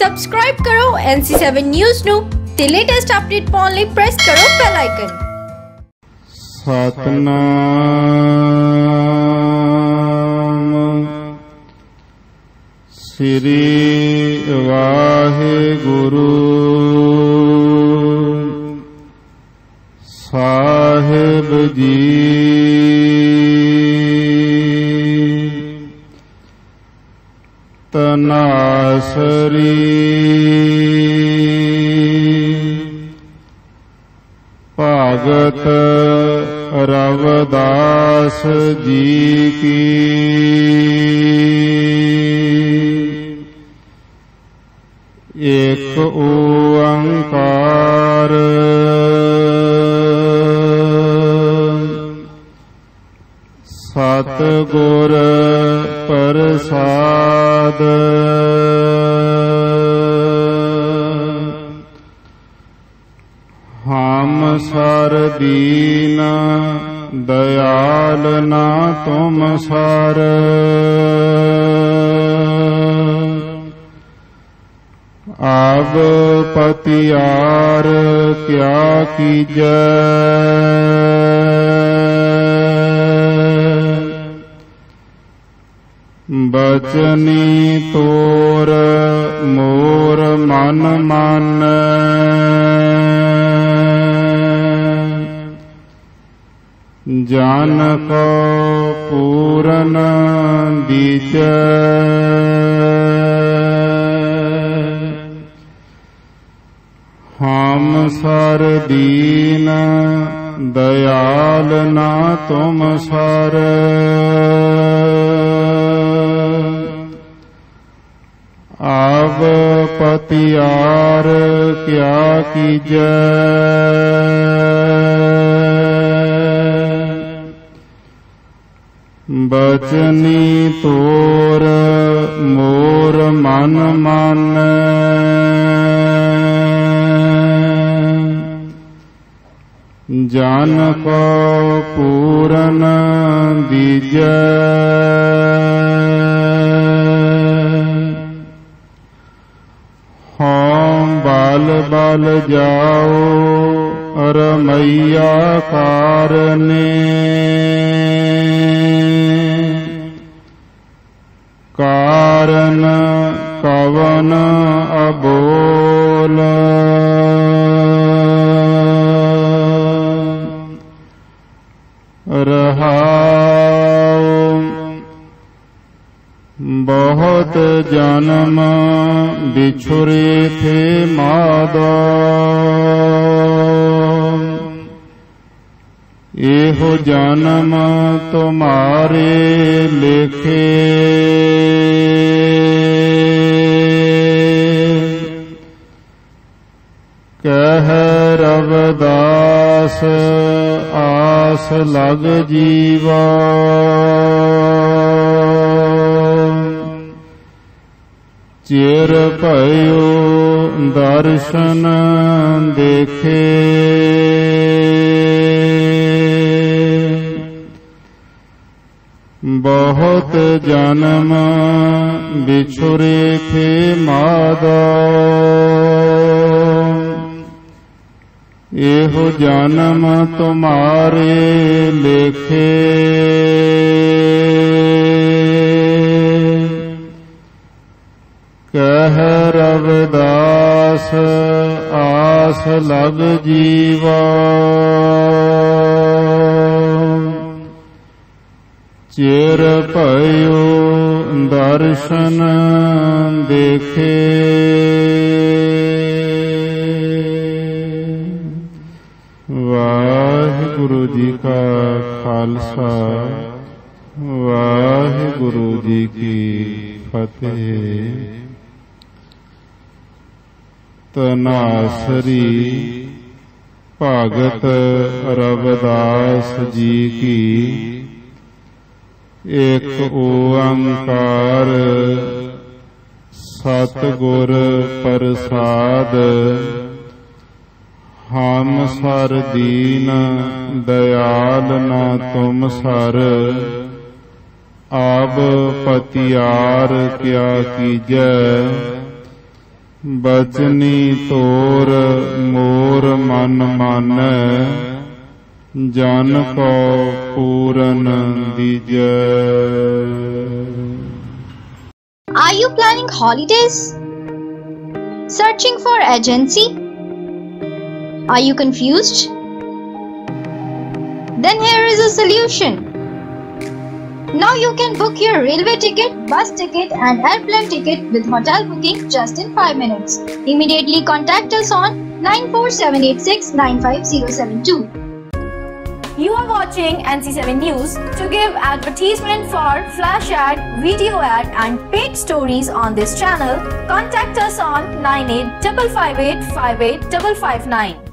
Subscribe करो NC7 news नु ते लेटेस्ट अपडेट पाउण लई प्रेस करो बेल आइकन। सतनाम श्री वाहेगुरु साहेब जी तनासरी भगत रविदास जी की। एक ओंकार सतगुर प्रसाद हम सार दीना दयाल ना तुम सार आब पतियार क्या कीजै बचनी तोर मोर मन मानै जान को पूरन दीजै हम सार दीन दयाल ना तुम सार आव पतियार क्या कीजै बचनी तोर मोर मन मानै जान को पूरन दीजै बाल बाल जाओ रमैया कारने कारण कवन अबोल रहाओ बहुत जन्म बिछुरे थे मादा एहो जन्म तुम्हारे लेखे कह रविदास आस लग जीवा चिर भयो दर्शन देखे बहुत जन्म बिछुरे थे मादा एहो जन्म तुम्हारे लेखे कह रविदास आस लग जीवा चिर भयो दर्शन देखे। वाहेगुरु जी का खालसा वाहेगुरु जी की फतेह। तनासरी भगत रविदास जी की। एक ओंकार सतगुर प्रसाद हम सार दीन दयाल ना तुम सार आब पतियार क्या कीजै बचनी तोर मोर मन मानै जन को पूरन दीजै। Are you planning holidays? Searching for agency? Are you confused? Then here is a solution. Now you can book your railway ticket, bus ticket and airplane ticket with hotel booking just in 5 minutes. Immediately contact us on 9478695072. You are watching NC7 News. To give advertisement for flash ad, video ad and paid stories on this channel, contact us on 9855858559.